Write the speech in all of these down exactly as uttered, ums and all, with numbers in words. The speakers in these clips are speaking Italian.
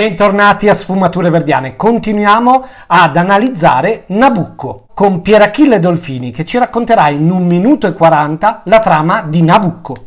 Bentornati a Sfumature Verdiane, continuiamo ad analizzare Nabucco con Pierachille Dolfini che ci racconterà in un minuto e quaranta la trama di Nabucco.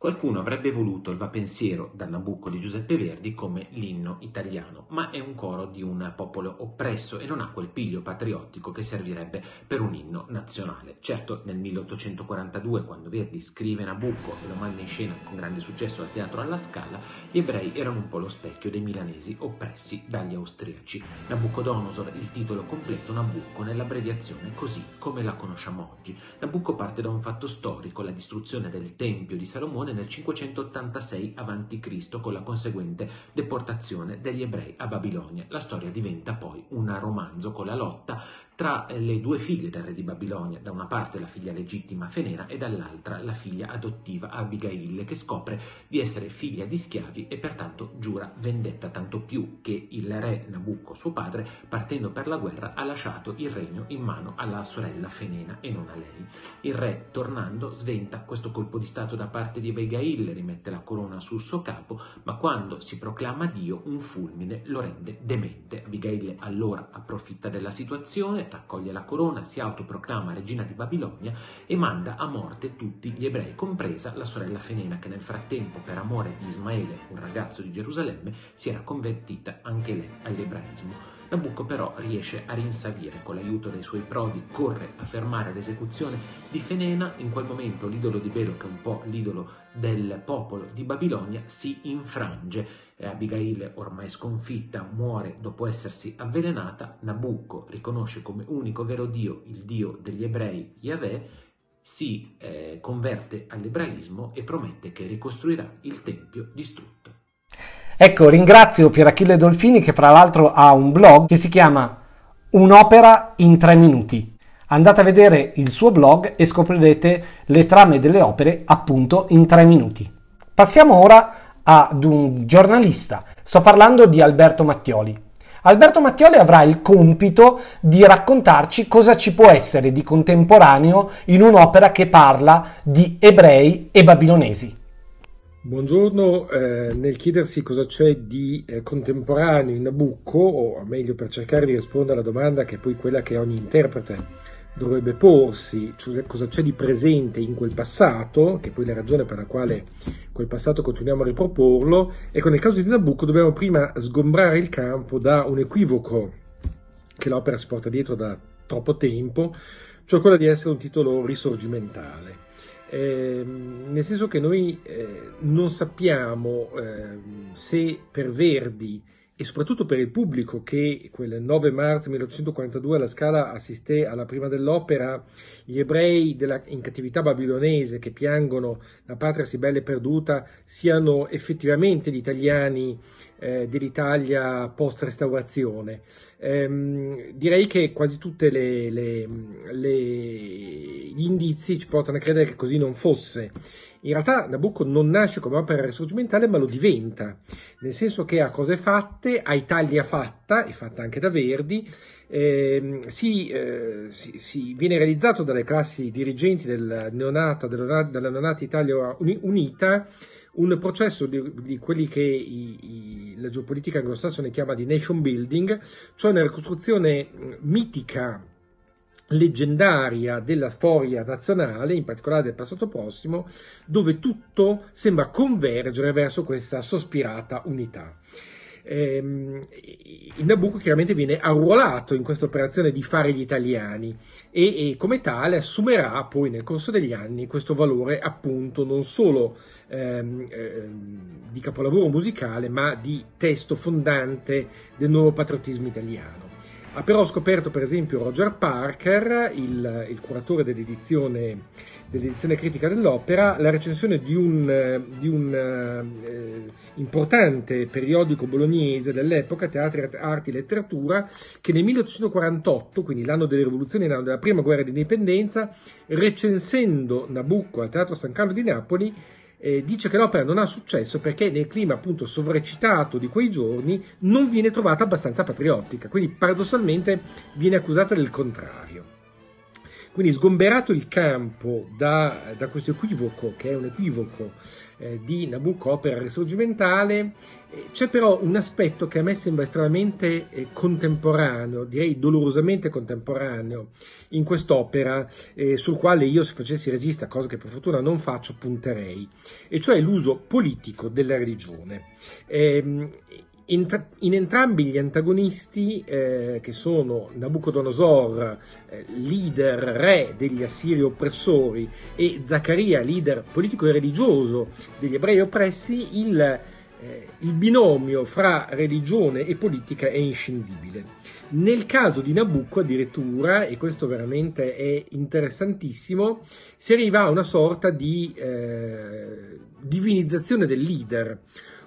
Qualcuno avrebbe voluto il Va pensiero da Nabucco di Giuseppe Verdi come l'inno italiano, ma è un coro di un popolo oppresso e non ha quel piglio patriottico che servirebbe per un inno nazionale. Certo, nel milleottocentoquarantadue, quando Verdi scrive Nabucco e lo manda in scena con grande successo al Teatro alla Scala, gli ebrei erano un po' lo specchio dei milanesi oppressi dagli austriaci. Nabucodonosor, il titolo completo, Nabucco nell'abbreviazione così come la conosciamo oggi. Nabucco parte da un fatto storico, la distruzione del Tempio di Salomone nel cinquecentottantasei avanti Cristo con la conseguente deportazione degli ebrei a Babilonia. La storia diventa poi un romanzo con la lotta tra le due figlie del re di Babilonia, da una parte la figlia legittima Fenena e dall'altra la figlia adottiva Abigaille, che scopre di essere figlia di schiavi e pertanto giura vendetta, tanto più che il re Nabucco, suo padre, partendo per la guerra, ha lasciato il regno in mano alla sorella Fenena e non a lei. Il re, tornando, sventa questo colpo di stato da parte di Abigaille, rimette la corona sul suo capo, ma quando si proclama Dio, un fulmine lo rende demente. Abigaille allora approfitta della situazione, raccoglie la corona, si autoproclama regina di Babilonia e manda a morte tutti gli ebrei, compresa la sorella Fenena, che nel frattempo, per amore di Ismaele, un ragazzo di Gerusalemme, si era convertita anche lei all'ebraismo. Nabucco però riesce a rinsavire, con l'aiuto dei suoi prodi corre a fermare l'esecuzione di Fenena. In quel momento l'idolo di Belo, che è un po' l'idolo del popolo di Babilonia, si infrange. Abigail, ormai sconfitta, muore dopo essersi avvelenata. Nabucco riconosce come unico vero Dio il Dio degli ebrei, Yahweh, si eh, converte all'ebraismo e promette che ricostruirà il tempio distrutto. Ecco, ringrazio Pierachille Dolfini, che fra l'altro ha un blog che si chiama Un'opera in tre minuti. Andate a vedere il suo blog e scoprirete le trame delle opere appunto in tre minuti. Passiamo ora ad un giornalista. Sto parlando di Alberto Mattioli. Alberto Mattioli avrà il compito di raccontarci cosa ci può essere di contemporaneo in un'opera che parla di ebrei e babilonesi. Buongiorno, eh, nel chiedersi cosa c'è di eh, contemporaneo in Nabucco, o meglio, per cercare di rispondere alla domanda che è poi quella che ogni interprete dovrebbe porsi, cioè cosa c'è di presente in quel passato, che è poi la ragione per la quale quel passato continuiamo a riproporlo, ecco, nel caso di Nabucco dobbiamo prima sgombrare il campo da un equivoco che l'opera si porta dietro da troppo tempo, cioè quello di essere un titolo risorgimentale. Eh, nel senso che noi eh, non sappiamo eh, se per Verdi e soprattutto per il pubblico che quel nove marzo milleottocentoquarantadue alla Scala assisté alla prima dell'opera, gli ebrei della, in cattività babilonese che piangono la patria sì bella e perduta siano effettivamente gli italiani eh, dell'Italia post-restaurazione. Ehm, direi che quasi tutte le, le, le, gli indizi ci portano a credere che così non fosse. In realtà Nabucco non nasce come opera risorgimentale, ma lo diventa, nel senso che a cose fatte, a Italia fatta, e fatta anche da Verdi, eh, si, eh, si, si viene realizzato dalle classi dirigenti del neonata, della, della neonata Italia Unita, un processo di, di quelli che i, i, la geopolitica anglosassone chiama di nation building, cioè una ricostruzione mitica, leggendaria della storia nazionale, in particolare del passato prossimo, dove tutto sembra convergere verso questa sospirata unità. Ehm, il Nabucco chiaramente viene arruolato in questa operazione di fare gli italiani e, e come tale assumerà poi nel corso degli anni questo valore appunto non solo ehm, ehm, di capolavoro musicale, ma di testo fondante del nuovo patriottismo italiano. Ha però scoperto, per esempio, Roger Parker, il, il curatore dell'edizione dell'edizione critica dell'opera, la recensione di un, di un eh, importante periodico bolognese dell'epoca, Teatri, Arti e Letteratura, che nel milleottocentoquarantotto, quindi l'anno delle rivoluzioni, l'anno della prima guerra d'indipendenza, recensendo Nabucco al Teatro San Carlo di Napoli, Eh, dice che l'opera non ha successo perché nel clima appunto sovraccitato di quei giorni non viene trovata abbastanza patriottica, quindi paradossalmente viene accusata del contrario. Quindi, sgomberato il campo da, da questo equivoco, che è un equivoco eh, di Nabucco, opera risorgimentale, eh, c'è però un aspetto che a me sembra estremamente eh, contemporaneo, direi dolorosamente contemporaneo, in quest'opera, eh, sul quale io, se facessi regista, cosa che per fortuna non faccio, punterei, e cioè l'uso politico della religione. Eh, In entrambi gli antagonisti, eh, che sono Nabucodonosor, eh, leader re degli assiri oppressori, e Zaccaria, leader politico e religioso degli ebrei oppressi, il, eh, il binomio fra religione e politica è inscindibile. Nel caso di Nabucco addirittura, e questo veramente è interessantissimo, si arriva a una sorta di eh, divinizzazione del leader,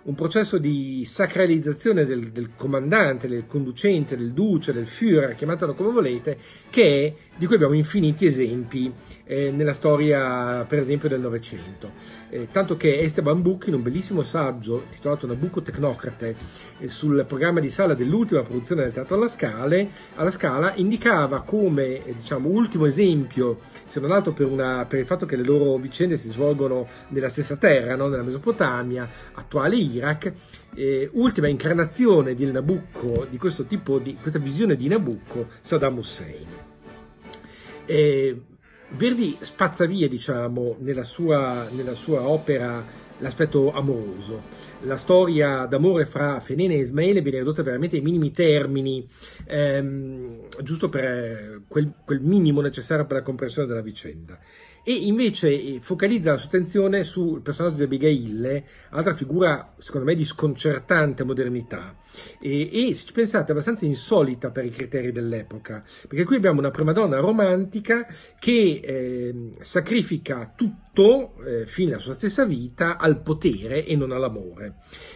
un processo di sacralizzazione del, del comandante, del conducente, del duce, del Führer, chiamatelo come volete, che è, di cui abbiamo infiniti esempi eh, nella storia, per esempio, del Novecento. Eh, tanto che Ester Bambucchi, in un bellissimo saggio titolato Nabucco Tecnocrate, eh, sul programma di sala dell'ultima produzione del Teatro alla Scala, alla Scala indicava come eh, diciamo, ultimo esempio, se non altro per, una, per il fatto che le loro vicende si svolgono nella stessa terra, no? Nella Mesopotamia, attuale Iraq, eh, ultima incarnazione di Nabucco, di questo tipo di questa visione di Nabucco, Saddam Hussein. Eh, Verdi spazza via, diciamo, nella sua, nella sua opera l'aspetto amoroso. La storia d'amore fra Fenena e Ismaele viene ridotta veramente ai minimi termini, ehm, giusto per quel, quel minimo necessario per la comprensione della vicenda. E invece focalizza la sua attenzione sul personaggio di Abigaille, altra figura secondo me di sconcertante modernità e, e se ci pensate abbastanza insolita per i criteri dell'epoca, perché qui abbiamo una primadonna romantica che eh, sacrifica tutto, eh, fin la sua stessa vita, al potere e non all'amore.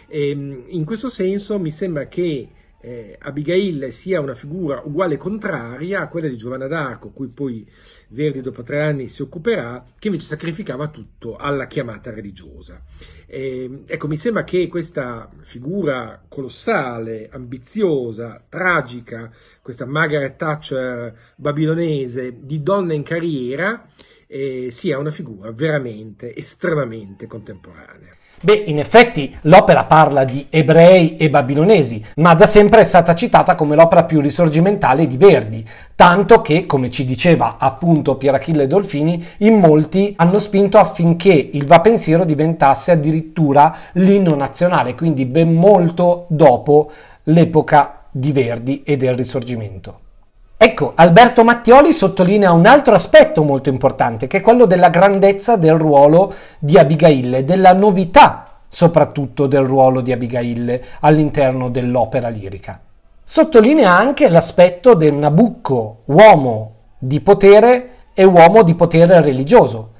E, in questo senso mi sembra che Eh, Abigaille sia una figura uguale e contraria a quella di Giovanna d'Arco, cui poi Verdi dopo tre anni si occuperà, che invece sacrificava tutto alla chiamata religiosa. Eh, ecco, mi sembra che questa figura colossale, ambiziosa, tragica, questa Margaret Thatcher babilonese di donna in carriera, eh, sia una figura veramente estremamente contemporanea. Beh, in effetti l'opera parla di ebrei e babilonesi, ma da sempre è stata citata come l'opera più risorgimentale di Verdi, tanto che, come ci diceva appunto Pierachille Dolfini, in molti hanno spinto affinché il Va pensiero diventasse addirittura l'inno nazionale, quindi ben molto dopo l'epoca di Verdi e del Risorgimento. Ecco, Alberto Mattioli sottolinea un altro aspetto molto importante, che è quello della grandezza del ruolo di Abigaille, della novità soprattutto del ruolo di Abigaille all'interno dell'opera lirica. Sottolinea anche l'aspetto del Nabucco, uomo di potere e uomo di potere religioso.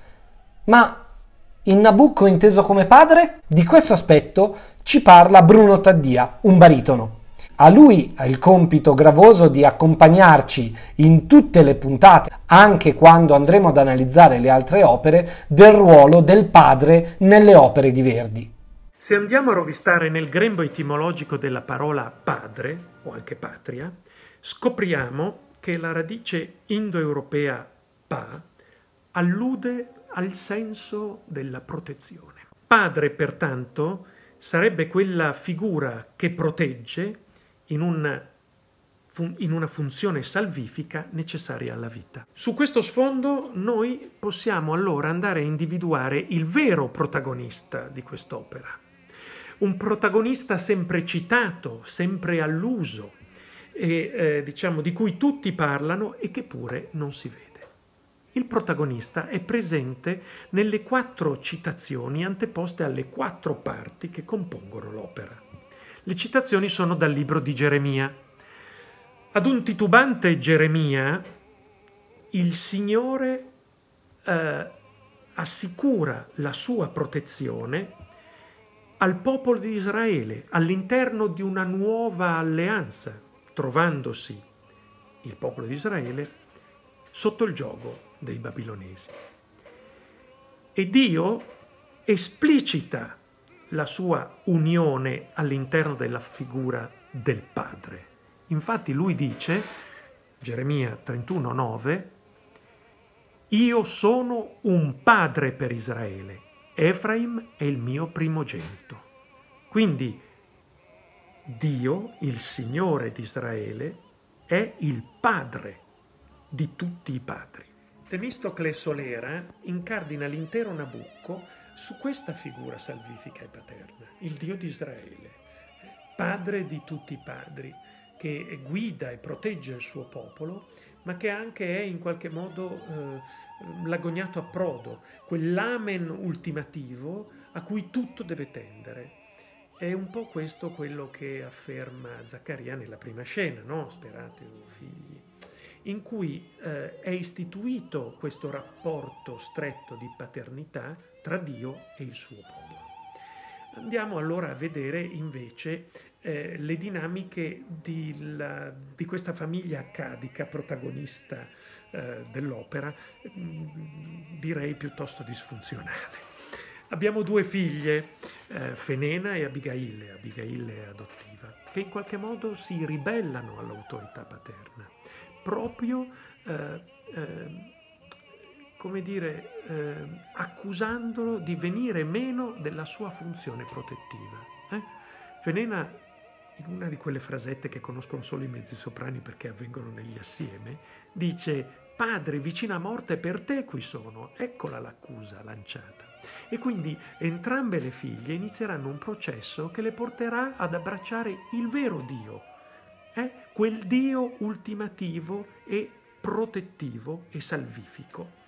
Ma il Nabucco inteso come padre? Di questo aspetto ci parla Bruno Taddia, un baritono. A lui ha il compito gravoso di accompagnarci in tutte le puntate, anche quando andremo ad analizzare le altre opere, del ruolo del padre nelle opere di Verdi. Se andiamo a rovistare nel grembo etimologico della parola padre, o anche patria, scopriamo che la radice indoeuropea pa allude al senso della protezione. Padre, pertanto, sarebbe quella figura che protegge, In una, in una funzione salvifica necessaria alla vita. Su questo sfondo noi possiamo allora andare a individuare il vero protagonista di quest'opera, un protagonista sempre citato, sempre all'uso, e eh, diciamo di cui tutti parlano e che pure non si vede. Il protagonista è presente nelle quattro citazioni anteposte alle quattro parti che compongono l'opera. Le citazioni sono dal libro di Geremia. Ad un titubante Geremia il Signore eh, assicura la sua protezione al popolo di Israele all'interno di una nuova alleanza, trovandosi il popolo di Israele sotto il giogo dei babilonesi. E Dio esplicita la sua unione all'interno della figura del padre. Infatti lui dice, Geremia trentuno nove, Io sono un padre per Israele, Efraim è il mio primogenito. Quindi Dio, il Signore di Israele, è il padre di tutti i padri. Temistocle Solera incardina l'intero Nabucco su questa figura salvifica e paterna, il Dio di Israele, padre di tutti i padri, che guida e protegge il suo popolo, ma che anche è in qualche modo eh, l'agognato approdo, quell'amen ultimativo a cui tutto deve tendere. È un po' questo quello che afferma Zaccaria nella prima scena, no? Sperate, figli, in cui eh, è istituito questo rapporto stretto di paternità tra Dio e il suo popolo. Andiamo allora a vedere invece eh, le dinamiche di, la, di questa famiglia accadica protagonista eh, dell'opera, direi piuttosto disfunzionale. Abbiamo due figlie, eh, Fenena e Abigaille, Abigaille adottiva, che in qualche modo si ribellano all'autorità paterna, proprio eh, eh, come dire, eh, accusandolo di venire meno della sua funzione protettiva. Eh? Fenena, in una di quelle frasette che conoscono solo i mezzi soprani perché avvengono negli assieme, dice: «Padre, vicina a morte per te qui sono». Eccola l'accusa lanciata. E quindi entrambe le figlie inizieranno un processo che le porterà ad abbracciare il vero Dio, eh? quel Dio ultimativo e protettivo e salvifico.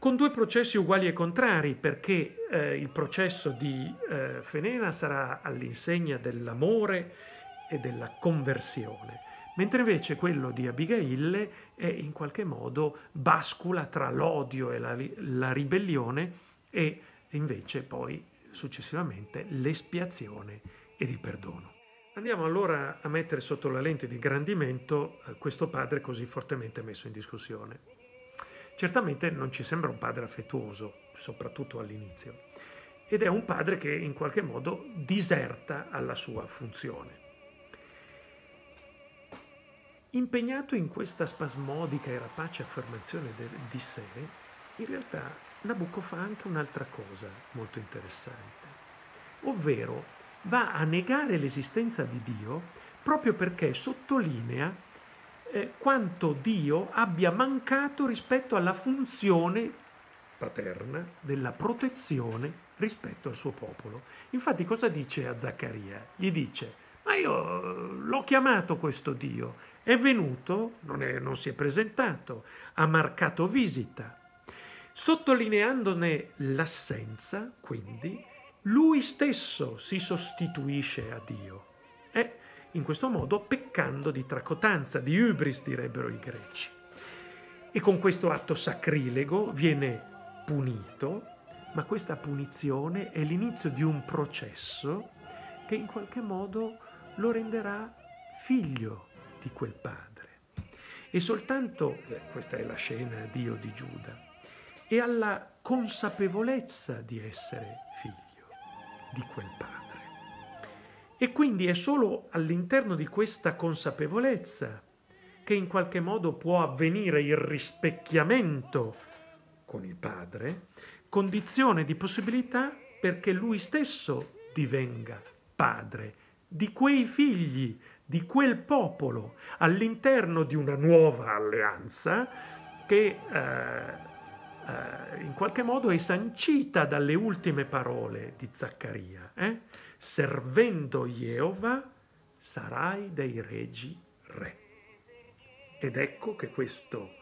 Con due processi uguali e contrari, perché eh, il processo di eh, Fenena sarà all'insegna dell'amore e della conversione, mentre invece quello di Abigaille è in qualche modo bascula tra l'odio e la, la ribellione e invece poi successivamente l'espiazione ed il perdono. Andiamo allora a mettere sotto la lente di ingrandimento eh, questo padre così fortemente messo in discussione. Certamente non ci sembra un padre affettuoso, soprattutto all'inizio, ed è un padre che in qualche modo diserta alla sua funzione. Impegnato in questa spasmodica e rapace affermazione di sé, in realtà Nabucco fa anche un'altra cosa molto interessante, ovvero va a negare l'esistenza di Dio proprio perché sottolinea Eh, quanto Dio abbia mancato rispetto alla funzione paterna della protezione rispetto al suo popolo. Infatti cosa dice a Zaccaria? Gli dice: ma io l'ho chiamato questo Dio, è venuto, non, è, non si è presentato, ha marcato visita. Sottolineandone l'assenza, quindi, lui stesso si sostituisce a Dio. Eh, in questo modo peccando di tracotanza, di hubris direbbero i greci. E con questo atto sacrilego viene punito, ma questa punizione è l'inizio di un processo che in qualche modo lo renderà figlio di quel padre. E soltanto, eh, questa è la scena Dio di Giuda, e alla consapevolezza di essere figlio di quel padre. E quindi è solo all'interno di questa consapevolezza che in qualche modo può avvenire il rispecchiamento con il Padre, condizione di possibilità perché lui stesso divenga padre di quei figli, di quel popolo, all'interno di una nuova alleanza che eh, eh, in qualche modo è sancita dalle ultime parole di Zaccaria, eh? Servendo Jehovah sarai dei regi re. Ed ecco che questo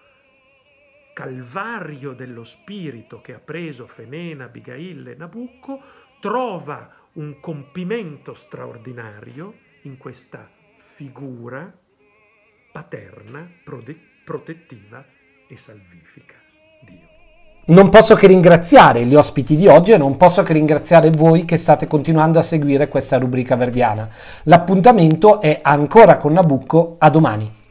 calvario dello spirito che ha preso Fenena, Abigaille e Nabucco trova un compimento straordinario in questa figura paterna, protettiva e salvifica, Dio. Non posso che ringraziare gli ospiti di oggi e non posso che ringraziare voi che state continuando a seguire questa rubrica verdiana. L'appuntamento è ancora con Nabucco, a domani.